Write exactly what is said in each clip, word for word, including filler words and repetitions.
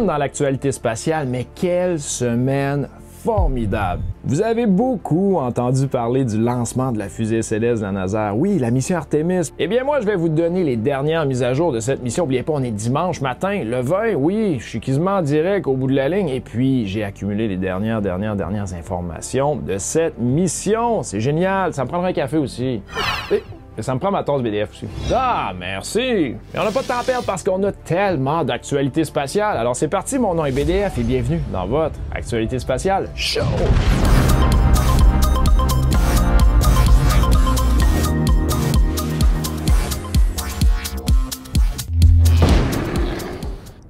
semaine dans l'actualité spatiale, mais quelle semaine formidable! Vous avez beaucoup entendu parler du lancement de la fusée céleste de la NASA. Oui, la mission Artemis. Eh bien, moi, je vais vous donner les dernières mises à jour de cette mission. N'oubliez pas, on est dimanche matin, le vingt, oui, je suis quasiment en direct au bout de la ligne. Et puis, j'ai accumulé les dernières, dernières, dernières informations de cette mission. C'est génial! Ça me prendra un café aussi. Et... ça me prend ma tasse B D F aussi. Ah, merci! Mais on n'a pas de temps à perdre parce qu'on a tellement d'actualités spatiales. Alors c'est parti, mon nom est B D F et bienvenue dans votre actualité spatiale show!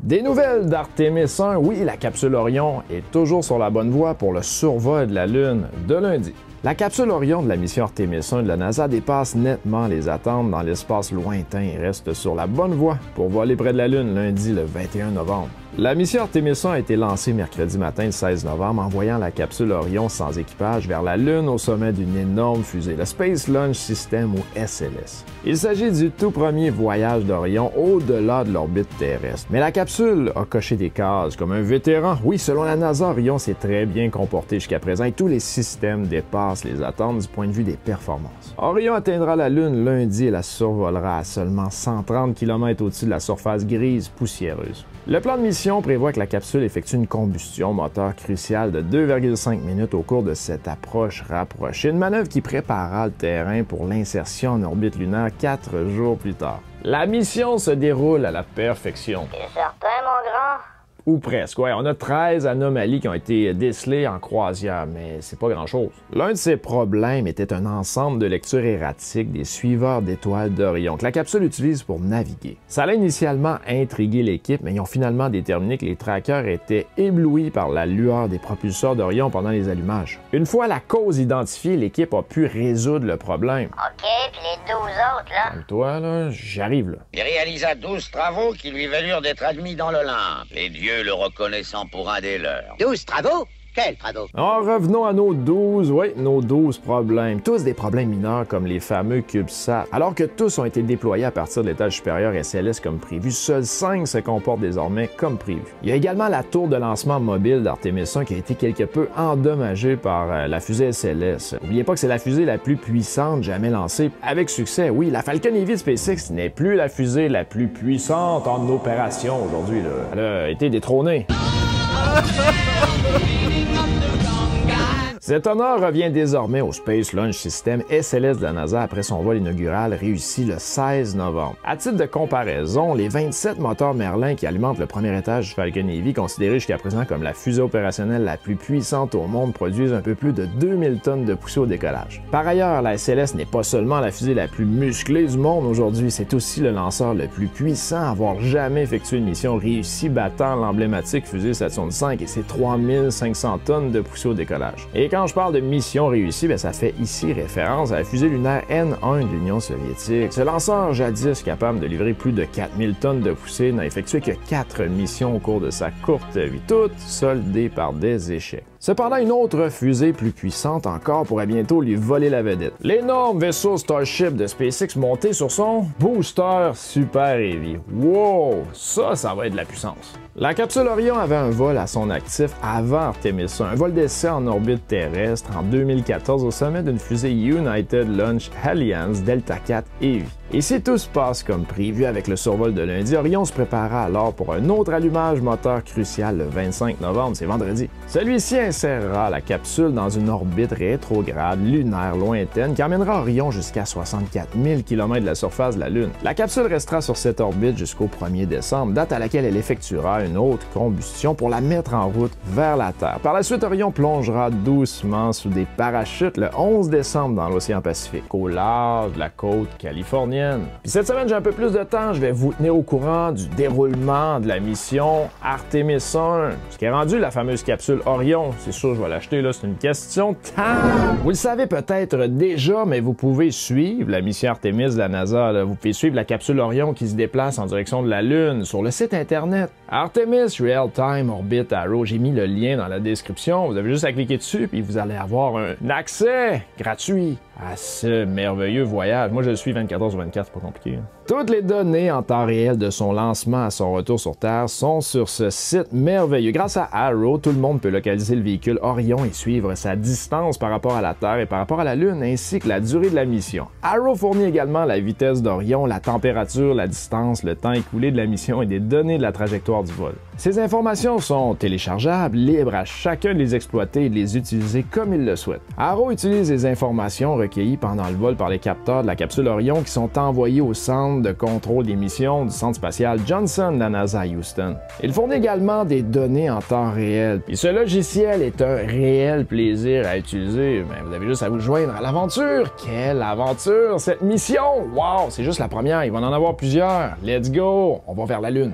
Des nouvelles d'Artemis un, oui, la capsule Orion est toujours sur la bonne voie pour le survol de la Lune de lundi. La capsule Orion de la mission Artemis un de la NASA dépasse nettement les attentes dans l'espace lointain et reste sur la bonne voie pour voler près de la Lune lundi le vingt et un novembre. La mission Artemis un a été lancée mercredi matin le seize novembre, envoyant la capsule Orion sans équipage vers la Lune au sommet d'une énorme fusée, le Space Launch System ou S L S. Il s'agit du tout premier voyage d'Orion au-delà de l'orbite terrestre. Mais la capsule a coché des cases comme un vétéran. Oui, selon la NASA, Orion s'est très bien comporté jusqu'à présent et tous les systèmes dépassent les attentes du point de vue des performances. Orion atteindra la Lune lundi et la survolera à seulement cent trente kilomètres au-dessus de la surface grise poussiéreuse. Le plan de mission prévoit que la capsule effectue une combustion moteur cruciale de deux virgule cinq minutes au cours de cette approche rapprochée, une manœuvre qui préparera le terrain pour l'insertion en orbite lunaire quatre jours plus tard. La mission se déroule à la perfection. C'est certain, mon grand? Ou presque, ouais. On a treize anomalies qui ont été décelées en croisière, mais c'est pas grand-chose. L'un de ces problèmes était un ensemble de lectures erratiques des suiveurs d'étoiles d'Orion que la capsule utilise pour naviguer. Ça a initialement intrigué l'équipe, mais ils ont finalement déterminé que les trackers étaient éblouis par la lueur des propulseurs d'Orion pendant les allumages. Une fois la cause identifiée, l'équipe a pu résoudre le problème. OK, puis les douze autres, là? Comme toi, là, j'arrive, là. Il réalisa douze travaux qui lui valurent d'être admis dans l'Olympe. Les dieux le reconnaissant pour un des leurs. douze travaux? Quels travaux? En revenons à nos douze, oui, nos douze problèmes. Tous des problèmes mineurs comme les fameux CubeSat. Alors que tous ont été déployés à partir de l'étage supérieur S L S comme prévu, seuls cinq se comportent désormais comme prévu. Il y a également la tour de lancement mobile d'Artemis un qui a été quelque peu endommagée par la fusée S L S. N'oubliez pas que c'est la fusée la plus puissante jamais lancée. Avec succès, oui, la Falcon Heavy de SpaceX n'est plus la fusée la plus puissante en opération aujourd'hui. Elle a été détrônée. Cet honneur revient désormais au Space Launch System S L S de la NASA après son vol inaugural réussi le seize novembre. À titre de comparaison, les vingt-sept moteurs Merlin qui alimentent le premier étage du Falcon Heavy, considéré jusqu'à présent comme la fusée opérationnelle la plus puissante au monde, produisent un peu plus de deux mille tonnes de poussée au décollage. Par ailleurs, la S L S n'est pas seulement la fusée la plus musclée du monde aujourd'hui, c'est aussi le lanceur le plus puissant à avoir jamais effectué une mission réussie, battant l'emblématique fusée Saturn cinq et ses trois mille cinq cents tonnes de poussée au décollage. Et quand je parle de mission réussie, bien, ça fait ici référence à la fusée lunaire N un de l'Union soviétique. Ce lanceur, jadis capable de livrer plus de quatre mille tonnes de poussée, n'a effectué que quatre missions au cours de sa courte vie, toutes soldées par des échecs. Cependant, une autre fusée plus puissante encore pourrait bientôt lui voler la vedette. L'énorme vaisseau Starship de SpaceX monté sur son booster Super Heavy. Wow! Ça, ça va être de la puissance. La capsule Orion avait un vol à son actif avant Artemis un, un vol d'essai en orbite terrestre en deux mille quatorze au sommet d'une fusée United Launch Alliance Delta quatre Heavy. Et si tout se passe comme prévu avec le survol de lundi, Orion se préparera alors pour un autre allumage moteur crucial le vingt-cinq novembre, c'est vendredi. Celui-ci insérera la capsule dans une orbite rétrograde lunaire lointaine qui emmènera Orion jusqu'à soixante-quatre mille kilomètres de la surface de la Lune. La capsule restera sur cette orbite jusqu'au premier décembre, date à laquelle elle effectuera une autre combustion pour la mettre en route vers la Terre. Par la suite, Orion plongera doucement sous des parachutes le onze décembre dans l'océan Pacifique, au large de la côte californienne. Puis cette semaine, j'ai un peu plus de temps, je vais vous tenir au courant du déroulement de la mission Artemis un. Ce qui est rendu la fameuse capsule Orion, c'est sûr je vais l'acheter, là, c'est une question de temps. Vous le savez peut-être déjà, mais vous pouvez suivre la mission Artemis de la NASA, là. Vous pouvez suivre la capsule Orion qui se déplace en direction de la Lune sur le site internet Artemis Real-time Orbit Arrow. J'ai mis le lien dans la description, vous avez juste à cliquer dessus puis vous allez avoir un accès gratuit à ce merveilleux voyage. Moi, je le suis vingt-quatre heures sur vingt-quatre, c'est pas compliqué. Hein. Toutes les données en temps réel de son lancement à son retour sur Terre sont sur ce site merveilleux. Grâce à Arrow, tout le monde peut localiser le véhicule Orion et suivre sa distance par rapport à la Terre et par rapport à la Lune, ainsi que la durée de la mission. Arrow fournit également la vitesse d'Orion, la température, la distance, le temps écoulé de la mission et des données de la trajectoire du vol. Ces informations sont téléchargeables, libres à chacun de les exploiter et de les utiliser comme il le souhaite. Arrow utilise les informations recueillies pendant le vol par les capteurs de la capsule Orion qui sont envoyés au centre de contrôle des missions du centre spatial Johnson de la NASA à Houston. Il fournit également des données en temps réel. Et ce logiciel est un réel plaisir à utiliser. Mais vous avez juste à vous joindre à l'aventure. Quelle aventure cette mission! Wow, c'est juste la première, il va en avoir plusieurs. Let's go, on va vers la Lune.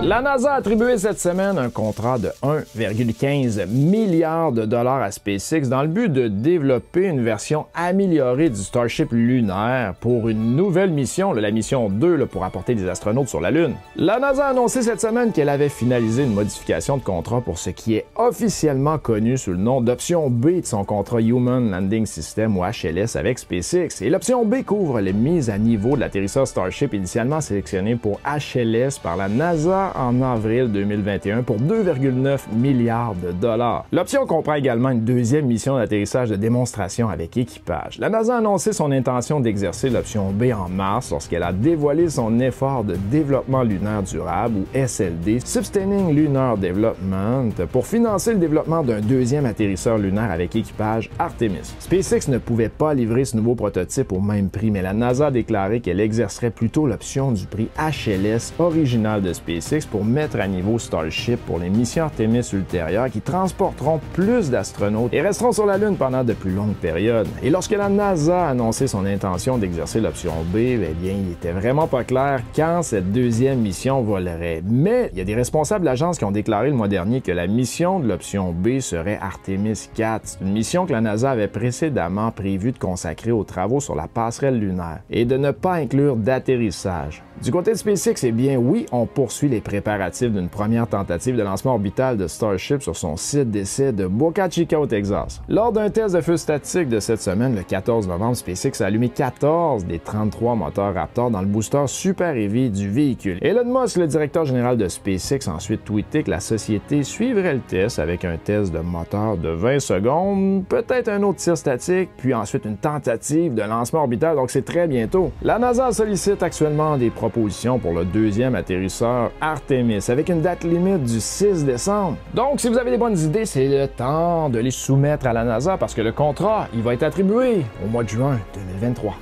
La NASA a attribué cette semaine un contrat de un virgule quinze milliard de dollars à SpaceX dans le but de développer une version améliorée du Starship lunaire pour une nouvelle mission, la mission deux, pour apporter des astronautes sur la Lune. La NASA a annoncé cette semaine qu'elle avait finalisé une modification de contrat pour ce qui est officiellement connu sous le nom d'option B de son contrat Human Landing System ou H L S avec SpaceX. Et l'option B couvre les mises à niveau de l'atterrisseur Starship initialement sélectionné pour H L S par la NASA en avril deux mille vingt et un pour deux virgule neuf milliards de dollars. L'option comprend également une deuxième mission d'atterrissage de démonstration avec équipage. La NASA a annoncé son intention d'exercer l'option B en mars lorsqu'elle a dévoilé son effort de développement lunaire durable ou S L D, Sustaining Lunar Development, pour financer le développement d'un deuxième atterrisseur lunaire avec équipage, Artemis. SpaceX ne pouvait pas livrer ce nouveau prototype au même prix, mais la NASA a déclaré qu'elle exercerait plutôt l'option du prix H L S original de SpaceX pour mettre à niveau Starship pour les missions Artemis ultérieures qui transporteront plus d'astronautes et resteront sur la Lune pendant de plus longues périodes. Et lorsque la NASA a annoncé son intention d'exercer l'option B, eh bien, il n'était vraiment pas clair quand cette deuxième mission volerait. Mais il y a des responsables de l'agence qui ont déclaré le mois dernier que la mission de l'option B serait Artemis quatre, une mission que la NASA avait précédemment prévu de consacrer aux travaux sur la passerelle lunaire et de ne pas inclure d'atterrissage. Du côté de SpaceX, eh bien oui, on poursuit les préparatifs d'une première tentative de lancement orbital de Starship sur son site d'essai de Boca Chica au Texas. Lors d'un test de feu statique de cette semaine, le quatorze novembre, SpaceX a allumé quatorze des trente-trois moteurs Raptor dans le booster Super Heavy du véhicule. Elon Musk, le directeur général de SpaceX, a ensuite tweeté que la société suivrait le test avec un test de moteur de vingt secondes, peut-être un autre tir statique, puis ensuite une tentative de lancement orbital, donc c'est très bientôt. La NASA sollicite actuellement des propositions pour le deuxième atterrisseur Artemis, avec une date limite du six décembre. Donc, si vous avez des bonnes idées, c'est le temps de les soumettre à la NASA parce que le contrat, il va être attribué au mois de juin deux mille vingt-trois.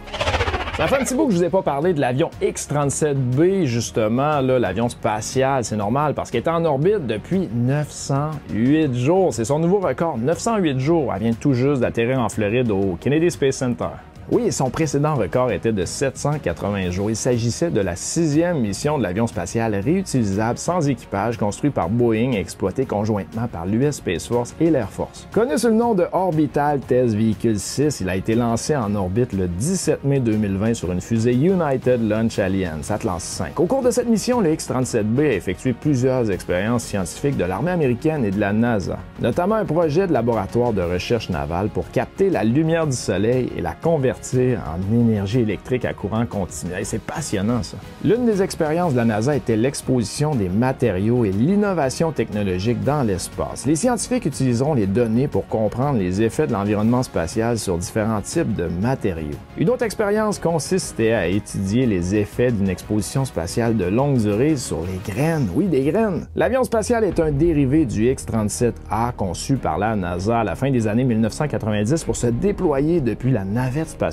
Ça fait un petit bout que je vous ai pas parlé de l'avion X trente-sept B, justement, l'avion spatial, c'est normal, parce qu'elle est en orbite depuis neuf cent huit jours. C'est son nouveau record, neuf cent huit jours. Elle vient tout juste d'atterrir en Floride au Kennedy Space Center. Oui, son précédent record était de sept cent quatre-vingts jours. Il s'agissait de la sixième mission de l'avion spatial réutilisable sans équipage construit par Boeing et exploité conjointement par l'U S Space Force et l'Air Force. Connu sous le nom de Orbital Test Vehicle six, il a été lancé en orbite le dix-sept mai deux mille vingt sur une fusée United Launch Alliance, Atlas cinq. Au cours de cette mission, le X trente-sept B a effectué plusieurs expériences scientifiques de l'armée américaine et de la NASA, notamment un projet de laboratoire de recherche navale pour capter la lumière du soleil et la conversion en énergie électrique à courant continu. C'est passionnant, ça. L'une des expériences de la NASA était l'exposition des matériaux et l'innovation technologique dans l'espace. Les scientifiques utiliseront les données pour comprendre les effets de l'environnement spatial sur différents types de matériaux. Une autre expérience consistait à étudier les effets d'une exposition spatiale de longue durée sur les graines. Oui, des graines! L'avion spatial est un dérivé du X trente-sept A conçu par la NASA à la fin des années mille neuf cent quatre-vingt-dix pour se déployer depuis la navette spatiale.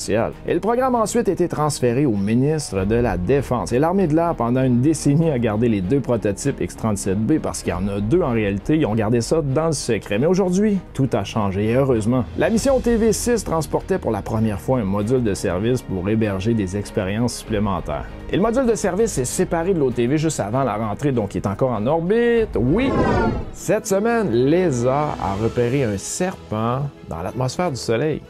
Et le programme a ensuite été transféré au ministre de la Défense. Et l'armée de l'air, pendant une décennie, a gardé les deux prototypes X trente-sept B parce qu'il y en a deux en réalité. Ils ont gardé ça dans le secret. Mais aujourd'hui, tout a changé, et heureusement. La mission T V six transportait pour la première fois un module de service pour héberger des expériences supplémentaires. Et le module de service est séparé de l'O T V juste avant la rentrée, donc il est encore en orbite. Oui! Cette semaine, l'E S A a repéré un serpent dans l'atmosphère du Soleil.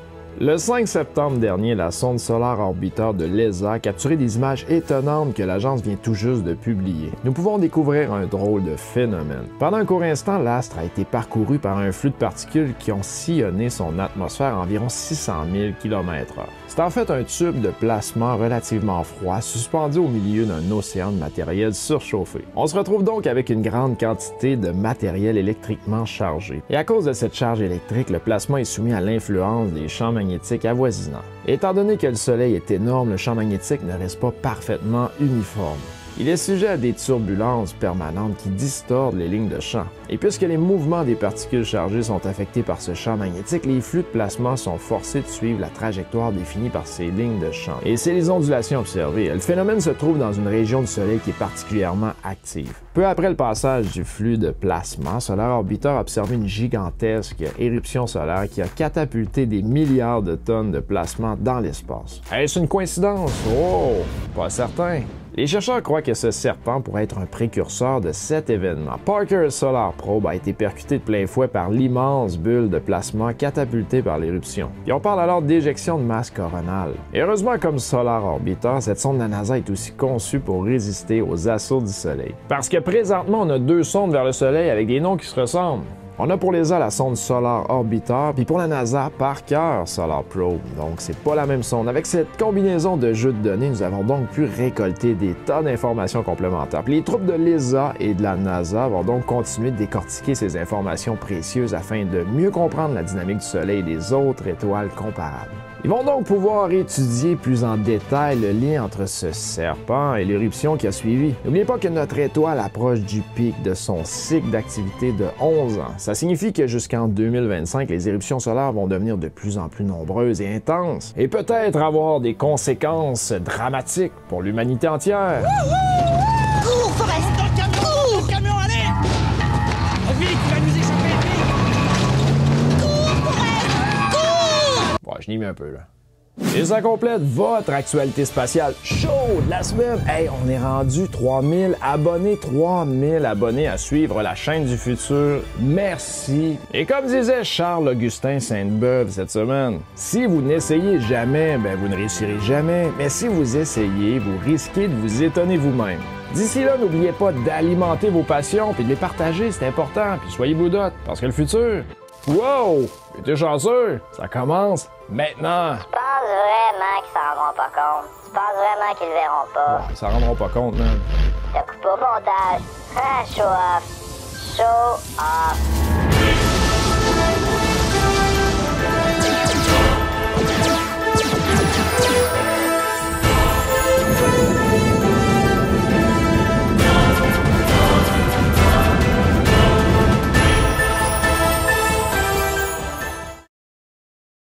Le cinq septembre dernier, la sonde Solar Orbiter de l'E S A a capturé des images étonnantes que l'agence vient tout juste de publier. Nous pouvons découvrir un drôle de phénomène. Pendant un court instant, l'astre a été parcouru par un flux de particules qui ont sillonné son atmosphère à environ six cent mille kilomètres heure. C'est en fait un tube de plasma relativement froid suspendu au milieu d'un océan de matériel surchauffé. On se retrouve donc avec une grande quantité de matériel électriquement chargé. Et à cause de cette charge électrique, le plasma est soumis à l'influence des champs magnétiques magnétique avoisinant. Étant donné que le Soleil est énorme, le champ magnétique ne reste pas parfaitement uniforme. Il est sujet à des turbulences permanentes qui distordent les lignes de champ. Et puisque les mouvements des particules chargées sont affectés par ce champ magnétique, les flux de plasma sont forcés de suivre la trajectoire définie par ces lignes de champ. Et c'est les ondulations observées. Le phénomène se trouve dans une région du Soleil qui est particulièrement active. Peu après le passage du flux de plasma, Solar Orbiter a observé une gigantesque éruption solaire qui a catapulté des milliards de tonnes de plasma dans l'espace. Est-ce une coïncidence? Oh, pas certain. Les chercheurs croient que ce serpent pourrait être un précurseur de cet événement. Parker Solar Probe a été percuté de plein fouet par l'immense bulle de plasma catapultée par l'éruption. Et on parle alors d'éjection de masse coronale. Et heureusement, comme Solar Orbiter, cette sonde de la NASA est aussi conçue pour résister aux assauts du Soleil. Parce que présentement, on a deux sondes vers le Soleil avec des noms qui se ressemblent. On a pour l'E S A la sonde Solar Orbiter, puis pour la NASA, Parker Solar Probe. Donc, c'est pas la même sonde. Avec cette combinaison de jeux de données, nous avons donc pu récolter des tas d'informations complémentaires. Puis les troupes de l'E S A et de la NASA vont donc continuer de décortiquer ces informations précieuses afin de mieux comprendre la dynamique du Soleil et des autres étoiles comparables. Ils vont donc pouvoir étudier plus en détail le lien entre ce serpent et l'éruption qui a suivi. N'oubliez pas que notre étoile approche du pic de son cycle d'activité de onze ans. Ça signifie que jusqu'en deux mille vingt-cinq, les éruptions solaires vont devenir de plus en plus nombreuses et intenses, et peut-être avoir des conséquences dramatiques pour l'humanité entière. Cours, Forest! Dans le camion! Cours! Dans le camion, allez! Vite, il va nous échapper! Cours, Forest! Cours! Bon, je l'ai mis un peu, là. Et ça complète votre actualité spatiale chaude de la semaine. Hey, on est rendu trois mille abonnés, trois mille abonnés à suivre la chaîne du futur. Merci. Et comme disait Charles-Augustin Sainte-Beuve cette semaine, si vous n'essayez jamais, ben vous ne réussirez jamais. Mais si vous essayez, vous risquez de vous étonner vous-même. D'ici là, n'oubliez pas d'alimenter vos passions puis de les partager, c'est important. Puis soyez BlueDot, parce que le futur, wow, t'es chanceux, ça commence maintenant. Tu penses vraiment qu'ils s'en rendront pas compte? Tu penses vraiment qu'ils le verront pas? Ouais, ils s'en rendront pas compte, man. T'as coupé au montage. Ah, show off. Show off.